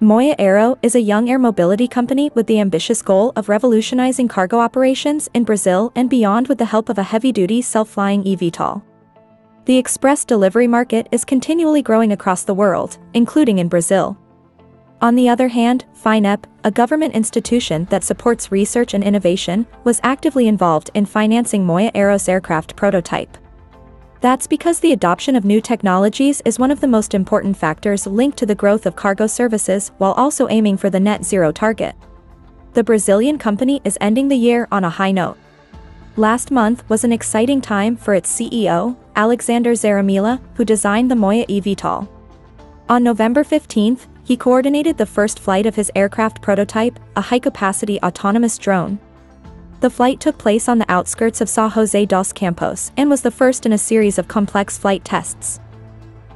Moya Aero is a young air mobility company with the ambitious goal of revolutionizing cargo operations in Brazil and beyond with the help of a heavy-duty self-flying eVTOL. The express delivery market is continually growing across the world, including in Brazil. On the other hand, Finep, a government institution that supports research and innovation, was actively involved in financing Moya Aero's aircraft prototype. That's because the adoption of new technologies is one of the most important factors linked to the growth of cargo services while also aiming for the net zero target. The Brazilian company is ending the year on a high note. Last month was an exciting time for its CEO, Alexander Zaramila, who designed the Moya eVTOL. On November 15th, he coordinated the first flight of his aircraft prototype, a high-capacity autonomous drone. The flight took place on the outskirts of São José dos Campos and was the first in a series of complex flight tests.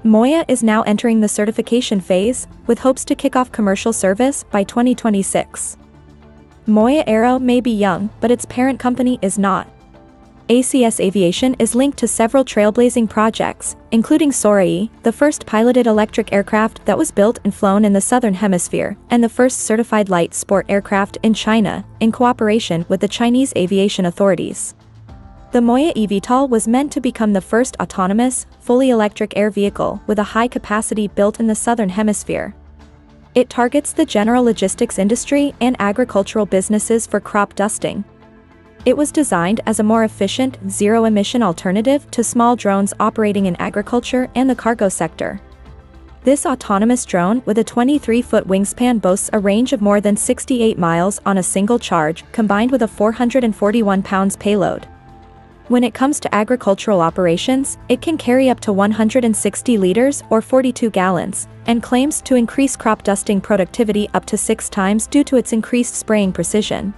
Moya is now entering the certification phase, with hopes to kick off commercial service by 2026. Moya Aero may be young, but its parent company is not. ACS Aviation is linked to several trailblazing projects, including Sorae, the first piloted electric aircraft that was built and flown in the Southern Hemisphere, and the first certified light sport aircraft in China, in cooperation with the Chinese aviation authorities. The Moya eVTOL was meant to become the first autonomous, fully electric air vehicle with a high capacity built in the Southern Hemisphere. It targets the general logistics industry and agricultural businesses for crop dusting. It was designed as a more efficient, zero-emission alternative to small drones operating in agriculture and the cargo sector. This autonomous drone with a 23-foot wingspan boasts a range of more than 68 miles on a single charge, combined with a 441 pounds payload. When it comes to agricultural operations, it can carry up to 160 liters or 42 gallons, and claims to increase crop dusting productivity up to 6 times due to its increased spraying precision.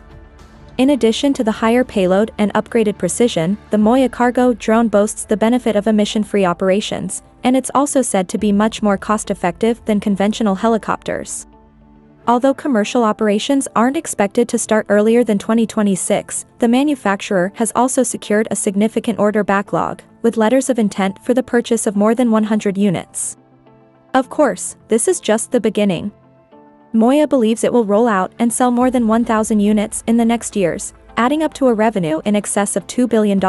In addition to the higher payload and upgraded precision, the Moya cargo drone boasts the benefit of emission-free operations, and it's also said to be much more cost-effective than conventional helicopters. Although commercial operations aren't expected to start earlier than 2026, the manufacturer has also secured a significant order backlog, with letters of intent for the purchase of more than 100 units. Of course, this is just the beginning. Moya believes it will roll out and sell more than 1,000 units in the next years, adding up to a revenue in excess of $2 billion.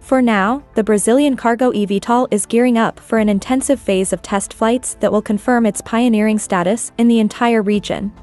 For now, the Brazilian cargo eVTOL is gearing up for an intensive phase of test flights that will confirm its pioneering status in the entire region.